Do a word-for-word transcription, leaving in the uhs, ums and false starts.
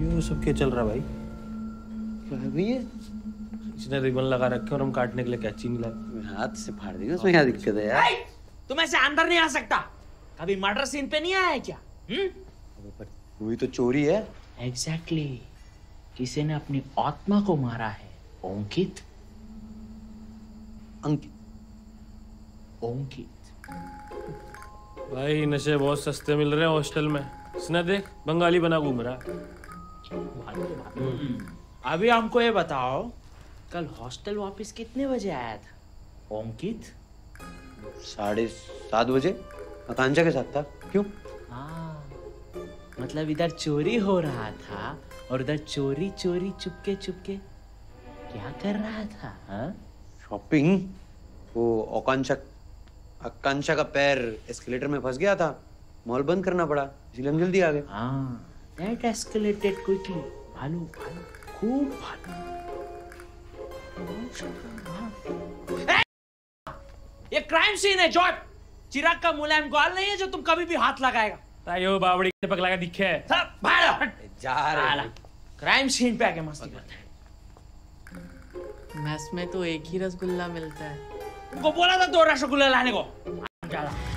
ये सब क्या चल रहा भाई? क्या है भाई ये? इसने रिबन लगा रखे और हम काटने के लिए कैंची निकाला। हाथ से फाड़ देगा उसमें, क्या दिक्कत है यार? तुम ऐसे अंदर नहीं आ सकता। कभी मर्डर सीन पे नहीं आया क्या? हम्म? वही तो चोरी है। Exactly exactly. किसी ने अपनी आत्मा को मारा है। अंकित अंकित अंकित भाई नशे बहुत सस्ते मिल रहे हैं हॉस्टल में। इसने देख बंगाली बना घूम रहा। अभी हमको ये बताओ कल हॉस्टल वापस कितने बजे आया था अंकित? साढ़े सात बजे आकांक्षा के साथ था। क्यों? हाँ मतलब इधर चोरी हो रहा था और उधर चोरी चोरी चुपके चुपके क्या कर रहा था? हाँ शॉपिंग। वो आकांक्षा आकांक्षा का पैर एस्केलेटर में फंस गया था, मॉल बंद करना पड़ा, इसलिए हम जल्दी आ गए। हाँ दैट एस्केलेटेड क्विकली। भालू भालू खूब भालू। ये क्राइम सीन है जॉब। चिराग का मुलायम ग्वाल नहीं है जो तुम कभी भी हाथ लगाएगा। तायो बावड़ी ने पकड़ा दिखे है। सब भाड़ो जा रहा क्राइम सीन पे आके मस्ती करता है। मैस में तो एक ही रसगुल्ला मिलता है। उनको बोला था दो रसगुल्ला लाने को।